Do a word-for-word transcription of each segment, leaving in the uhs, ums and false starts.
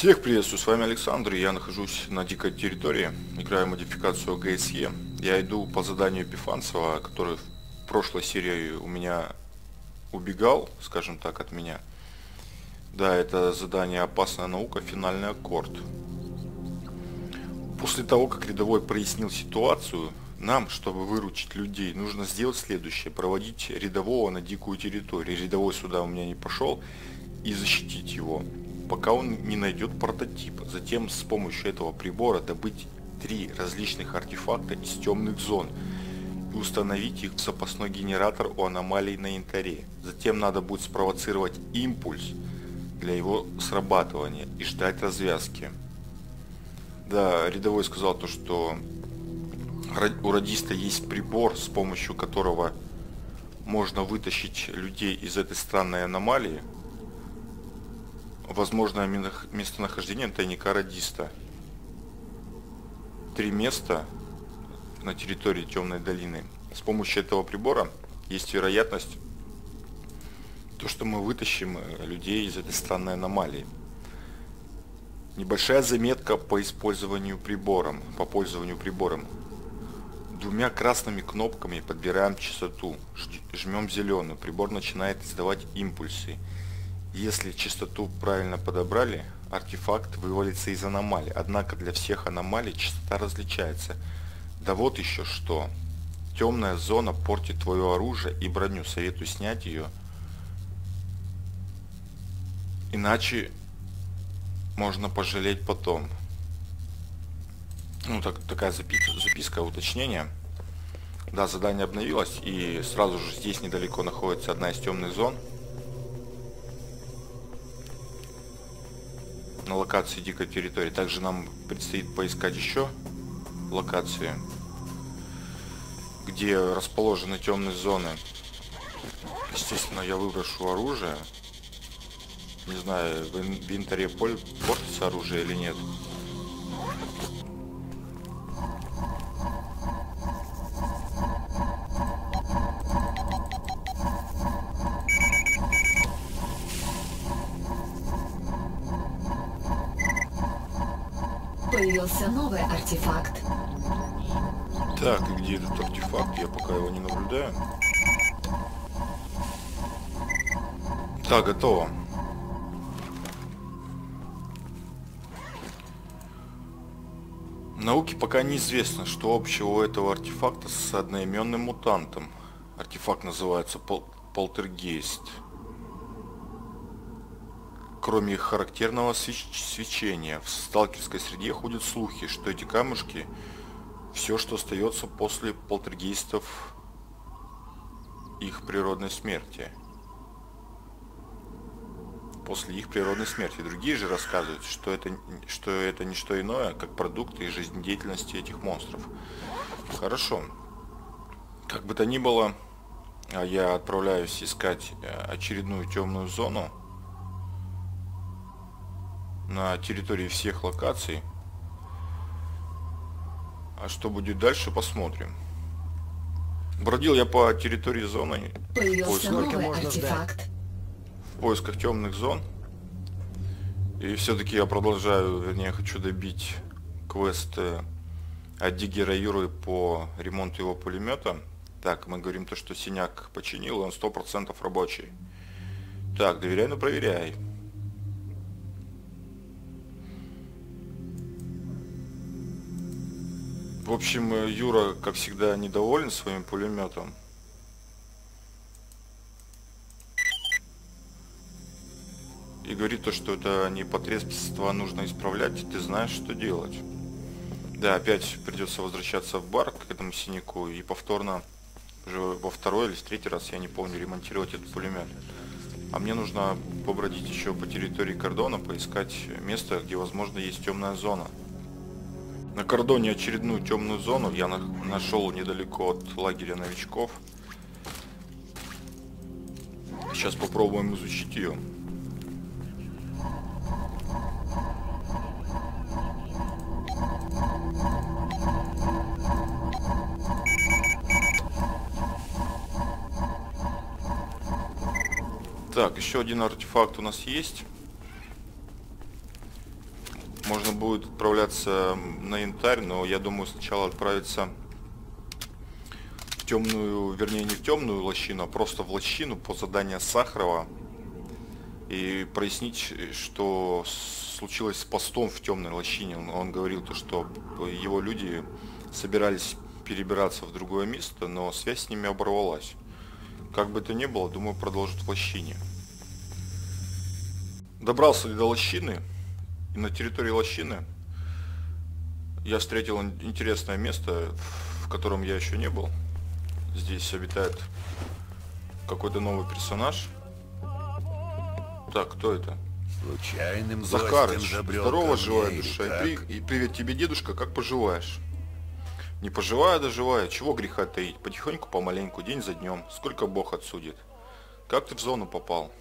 Всех приветствую, с вами Александр, и я нахожусь на дикой территории, играю модификацию ГСЕ. Я иду по заданию Эпифанцева, который в прошлой серии у меня убегал, скажем так, от меня. Да, это задание «Опасная наука. Финальный аккорд». После того, как рядовой прояснил ситуацию, нам, чтобы выручить людей, нужно сделать следующее. Проводить рядового на дикую территорию. Рядовой сюда у меня не пошел. И защитить его, пока он не найдет прототип. Затем с помощью этого прибора добыть три различных артефакта из темных зон. И установить их в запасной генератор у аномалий на янтаре. Затем надо будет спровоцировать импульс для его срабатывания и ждать развязки. Да, рядовой сказал то, что у радиста есть прибор, с помощью которого можно вытащить людей из этой странной аномалии. Возможное местонахождение тайника радиста. Три места на территории Темной долины. С помощью этого прибора есть вероятность, то, что мы вытащим людей из этой странной аномалии. Небольшая заметка по использованию прибором, по пользованию прибором. Двумя красными кнопками подбираем частоту, жмем зеленую, прибор начинает издавать импульсы. Если частоту правильно подобрали, артефакт вывалится из аномалии, однако для всех аномалий частота различается. Да вот еще что. Темная зона портит твое оружие и броню, советую снять ее, иначе можно пожалеть потом. Ну, так, такая записка, записка уточнения. Да, задание обновилось, и сразу же здесь недалеко находится одна из темных зон. На локации дикой территории. Также нам предстоит поискать еще локации, где расположены темные зоны. Естественно, я выброшу оружие. Не знаю, в инвентаре портится оружие или нет. Появился новый артефакт. Так, и где этот артефакт? Я пока его не наблюдаю. Так, готово. Науке пока неизвестно, что общего у этого артефакта с одноименным мутантом. Артефакт называется пол Полтергейст. Кроме их характерного свеч свечения, в сталкерской среде ходят слухи, что эти камушки – все, что остается после полтергейстов их природной смерти. После их природной смерти. Другие же рассказывают, что это, что это не что иное, как продукты жизнедеятельности этих монстров. Хорошо. Как бы то ни было, я отправляюсь искать очередную темную зону на территории всех локаций. А что будет дальше, посмотрим. Бродил я по территории зоны. Появился новый артефакт. В поисках темных зон. И все-таки я продолжаю, вернее, я хочу добить квест от Диггера Юры по ремонту его пулемета. Так, мы говорим то, что синяк починил, он сто процентов рабочий. Так, доверяй, но проверяй. В общем, Юра, как всегда, недоволен своим пулеметом. И говорит то, что это непотребство нужно исправлять, и ты знаешь, что делать. Да, опять придется возвращаться в бар к этому синяку и повторно, уже во второй или в третий раз, я не помню, ремонтировать этот пулемет. А мне нужно побродить еще по территории кордона, поискать место, где, возможно, есть темная зона. На кордоне очередную темную зону я на нашел недалеко от лагеря новичков. Сейчас попробуем изучить ее. Так, еще один артефакт у нас есть. Можно будет отправляться на янтарь, но я думаю сначала отправиться в темную, вернее не в темную лощину, а просто в лощину по заданию Сахарова и прояснить, что случилось с постом в темной лощине. Он говорил то, что его люди собирались перебираться в другое место, но связь с ними оборвалась. Как бы то ни было, думаю, продолжит в лощине. Добрался ли до лощины? И на территории лощины я встретил интересное место, в котором я еще не был. Здесь обитает какой-то новый персонаж. Так, кто это? Случайным Захарыч, здорово, живая душа. И, при... и привет тебе, дедушка, как поживаешь? Не поживая, доживая, чего греха таить? Потихоньку, помаленьку, день за днем. Сколько Бог отсудит. Как ты в зону попал?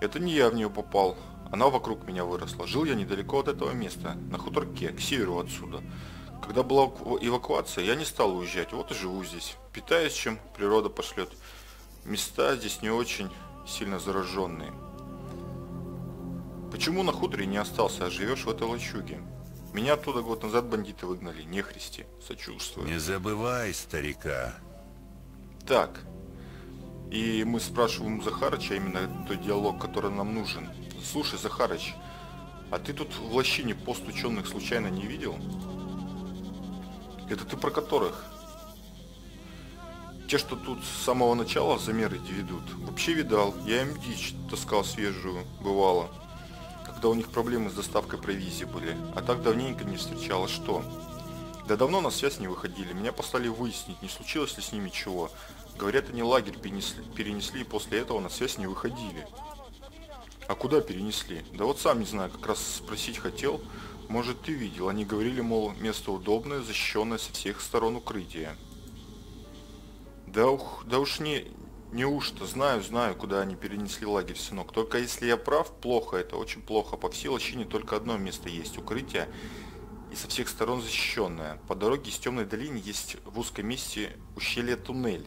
Это не я в нее попал. Она вокруг меня выросла. Жил я недалеко от этого места, на хуторке, к северу отсюда. Когда была эвакуация, я не стал уезжать. Вот и живу здесь. Питаюсь, чем природа пошлет. Места здесь не очень сильно зараженные. Почему на хуторе не остался, а живешь в этой лачуге? Меня оттуда год назад бандиты выгнали. Нехристи. Сочувствую. Не забывай старика. Так. И мы спрашиваем Захарыча именно тот диалог, который нам нужен. Слушай, Захарыч, а ты тут в лощине пост ученых случайно не видел? Это ты про которых? Те, что тут с самого начала замеры ведут. Вообще видал, я им дичь таскал свежую, бывало. Когда у них проблемы с доставкой провизии были. А так давненько не встречала, что? Да давно на связь не выходили, меня послали выяснить, не случилось ли с ними чего. Говорят, они лагерь перенесли, перенесли и после этого на связь не выходили. А куда перенесли? Да вот сам не знаю, как раз спросить хотел. Может, ты видел? Они говорили, мол, место удобное, защищенное со всех сторон укрытие. Да ух, да уж не, неужто, знаю, знаю, куда они перенесли лагерь, сынок. Только если я прав, плохо, это очень плохо. По всей лощине только одно место есть укрытие и со всех сторон защищенное. По дороге из темной долины есть в узком месте ущелье туннель.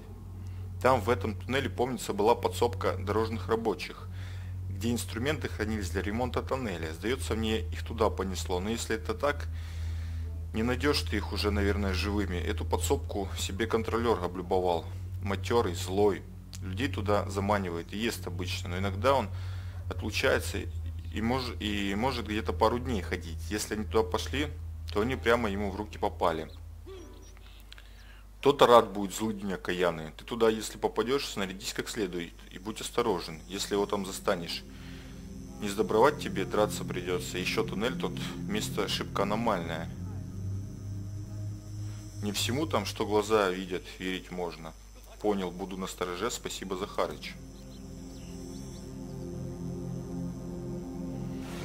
Там в этом туннеле, помнится, была подсобка дорожных рабочих, где инструменты хранились для ремонта тоннеля. Сдается мне, их туда понесло. Но если это так, не найдешь ты их уже, наверное, живыми. Эту подсобку себе контролер облюбовал. Матерый, злой. Людей туда заманивает и ест обычно. Но иногда он отлучается и, мож, и может где-то пару дней ходить. Если они туда пошли, то они прямо ему в руки попали. Кто-то рад будет, злыдень окаянный. Ты туда, если попадешь, снарядись как следует и будь осторожен, если его там застанешь. Не сдобровать тебе, драться придется. Еще туннель тот, место шибко аномальное. Не всему там, что глаза видят, верить можно. Понял, буду настороже, спасибо, Захарыч.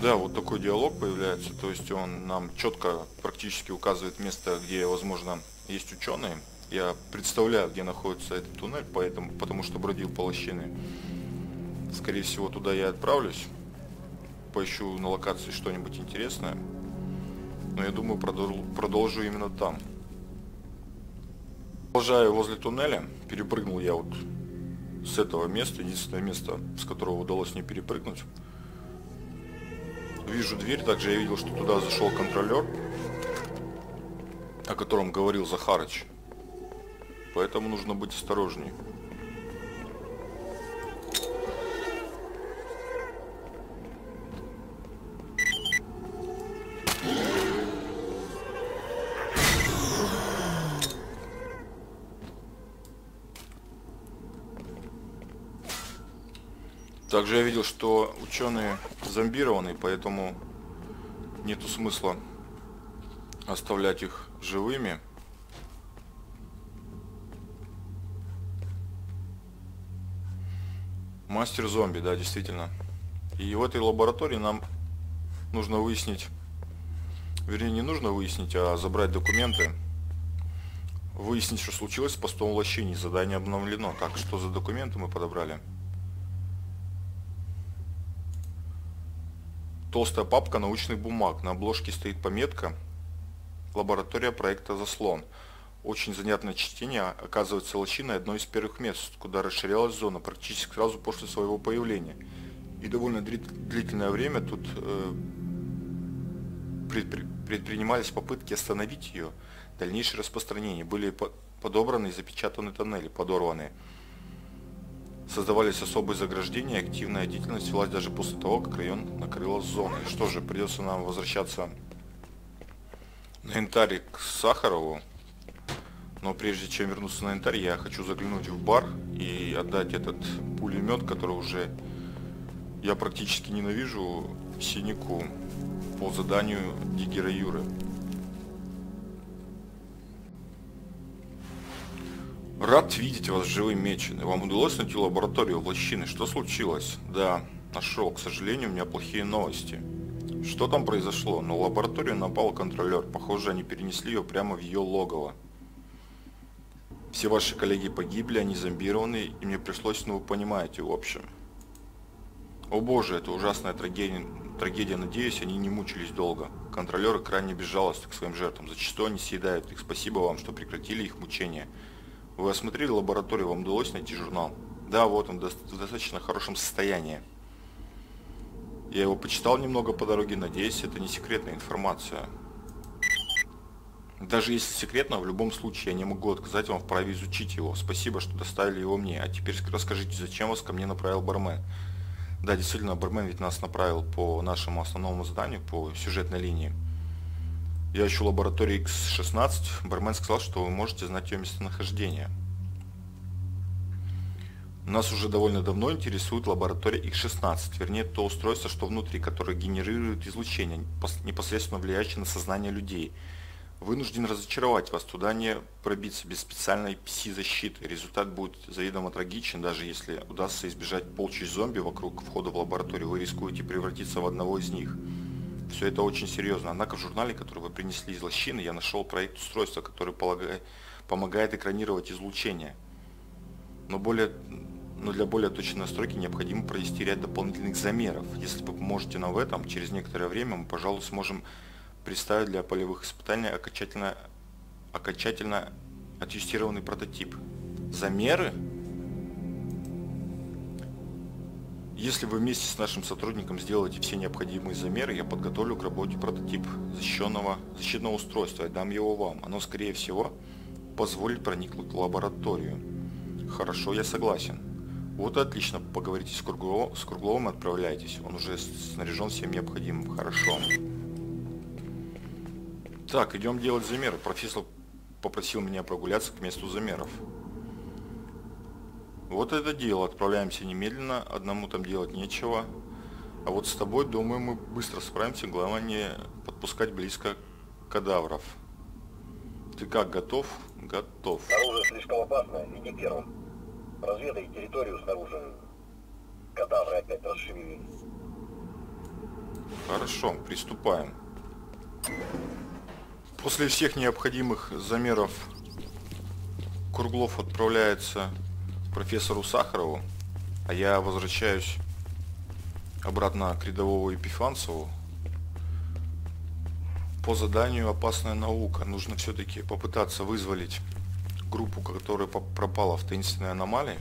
Да, вот такой диалог появляется, то есть он нам четко практически указывает место, где, возможно, есть ученые. Я представляю, где находится этот туннель, поэтому, потому что бродил по лощине. Скорее всего, туда я отправлюсь. Поищу на локации что-нибудь интересное. Но я думаю, продолжу, продолжу именно там. Продолжаю возле туннеля. Перепрыгнул я вот с этого места. Единственное место, с которого удалось мне перепрыгнуть. Вижу дверь. Также я видел, что туда зашел контролер, о котором говорил Захарыч. Поэтому нужно быть осторожней. Также я видел, что ученые зомбированы, поэтому нету смысла оставлять их живыми. Мастер зомби, да, действительно. И в этой лаборатории нам нужно выяснить, вернее, не нужно выяснить, а забрать документы. Выяснить, что случилось с постом в лощине. Задание обновлено. Так, что за документы мы подобрали? Толстая папка научных бумаг. На обложке стоит пометка «Лаборатория проекта Заслон». Очень занятное чтение. Оказывается, лощина – одно из первых мест, куда расширялась зона практически сразу после своего появления. И довольно длительное время тут э, предпри... предпринимались попытки остановить ее. Дальнейшее распространение. Были подобраны и запечатаны тоннели, подорваны. Создавались особые заграждения, активная деятельность велась даже после того, как район накрыла зоной. Что же, придется нам возвращаться на Янтарь к Сахарову. Но прежде чем вернуться на Янтарь, я хочу заглянуть в бар и отдать этот пулемет, который уже я практически ненавижу, синяку по заданию Диггера Юры. Рад видеть вас живым, меченый. Вам удалось найти лабораторию в лощине? Что случилось? Да, нашел. К сожалению, у меня плохие новости. Что там произошло? На лабораторию напал контролер. Похоже, они перенесли ее прямо в ее логово. Все ваши коллеги погибли, они зомбированы, и мне пришлось, ну вы понимаете, в общем. О боже, это ужасная трагедия. Трагедия, надеюсь, они не мучились долго. Контролеры крайне безжалостны к своим жертвам. Зачастую они съедают их. Спасибо вам, что прекратили их мучения. Вы осмотрели лабораторию, вам удалось найти журнал? Да, вот он, в достаточно хорошем состоянии. Я его почитал немного по дороге, надеюсь, это не секретная информация. Даже если секретно, в любом случае я не могу отказать вам в праве изучить его. Спасибо, что доставили его мне. А теперь расскажите, зачем вас ко мне направил бармен? Да, действительно, бармен ведь нас направил по нашему основному заданию, по сюжетной линии. Я ищу лабораторию икс шестнадцать. Бармен сказал, что вы можете знать ее местонахождение. Нас уже довольно давно интересует лаборатория икс шестнадцать, вернее то устройство, что внутри, которое генерирует излучение, непосредственно влияющее на сознание людей. Вынужден разочаровать вас, туда не пробиться без специальной пси-защиты. Результат будет заведомо трагичен, даже если удастся избежать полчищ зомби вокруг входа в лабораторию, вы рискуете превратиться в одного из них. Все это очень серьезно. Однако в журнале, который вы принесли из лощины, я нашел проект устройства, который полагает, помогает экранировать излучение. Но, более, но для более точной настройки необходимо провести ряд дополнительных замеров. Если вы поможете нам в этом, через некоторое время мы, пожалуй, сможем представить для полевых испытаний окончательно, окончательно отъюстированный прототип. Замеры? Если вы вместе с нашим сотрудником сделаете все необходимые замеры, я подготовлю к работе прототип защищенного, защитного устройства и дам его вам. Оно, скорее всего, позволит проникнуть в лабораторию. Хорошо, я согласен. Вот и отлично. Поговорите с Кругловым, с Кругловым и отправляйтесь. Он уже снаряжен всем необходимым. Хорошо. Так, идем делать замеры. Профессор попросил меня прогуляться к месту замеров. Вот это дело, отправляемся немедленно, одному там делать нечего. А вот с тобой, думаю, мы быстро справимся, главное не подпускать близко кадавров. Ты как, готов? Готов. Снаружи слишком опасно, иди первым. Разведай территорию снаружи, кадавры опять расшевелились. Хорошо, приступаем. После всех необходимых замеров Круглов отправляется профессору Сахарову, а я возвращаюсь обратно к рядовому Эпифанцеву. По заданию «Опасная наука» нужно все-таки попытаться вызволить группу, которая пропала в таинственной аномалии.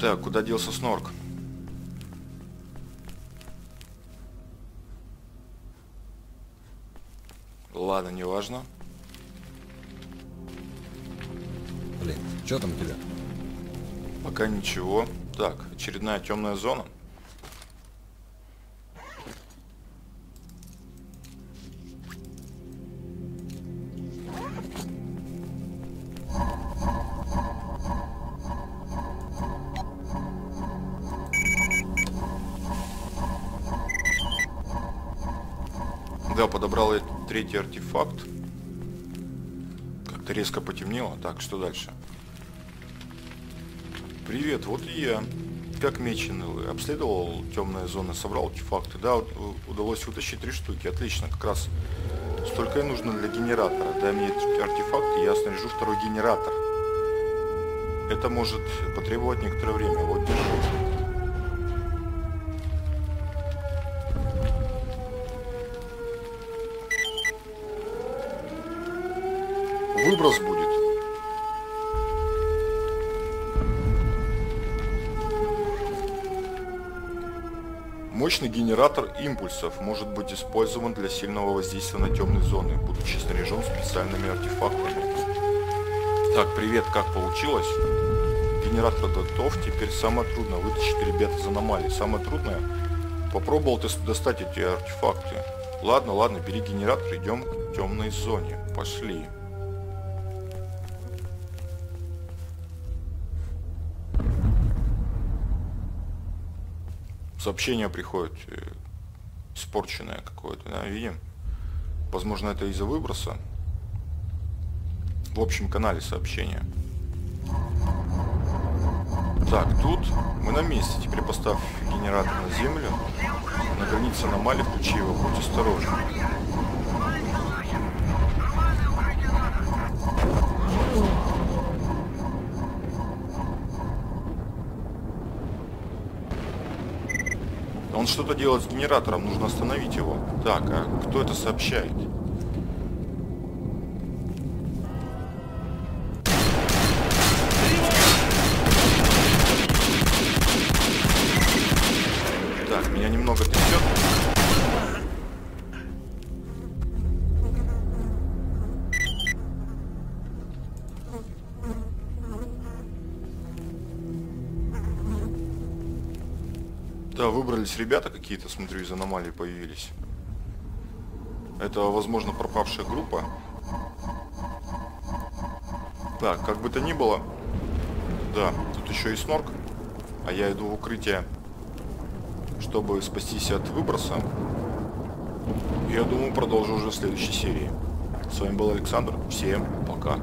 Так, куда делся Снорк? Ладно, не важно. Блин, что там у тебя? Пока ничего. Так, очередная темная зона. Подобрал я третий артефакт. Как-то резко потемнело. Так, что дальше? Привет, вот и я. Как меченый, обследовал темные зоны, собрал артефакты. Да, удалось вытащить три штуки. Отлично, как раз столько и нужно для генератора. Дай мне артефакт, и я снаряжу второй генератор. Это может потребовать некоторое время. Вот, держи. выброс будет. Мощный генератор импульсов может быть использован для сильного воздействия на темные зоны, будучи снаряжен специальными артефактами. Так, привет, как получилось? Генератор готов, теперь самое трудное — вытащить ребят из аномалий. Самое трудное? Попробовал ты достать эти артефакты. Ладно, ладно, бери генератор, идем к темной зоне. Пошли. Сообщение приходит испорченное какое-то, да, видим. Возможно, это из-за выброса. В общем канале сообщения. Так, тут мы на месте. Теперь поставь генератор на землю. На границе аномалии включи его, будь осторожен. Он что-то делает с генератором, нужно остановить его. Так, а кто это сообщает? Так, меня немного трясет. Выбрались ребята какие-то, смотрю, из аномалии появились. Это, возможно, пропавшая группа. Так, как бы то ни было. Да, тут еще и снорк. А я иду в укрытие, чтобы спастись от выброса. Я думаю, продолжу уже в следующей серии. С вами был Александр. Всем пока.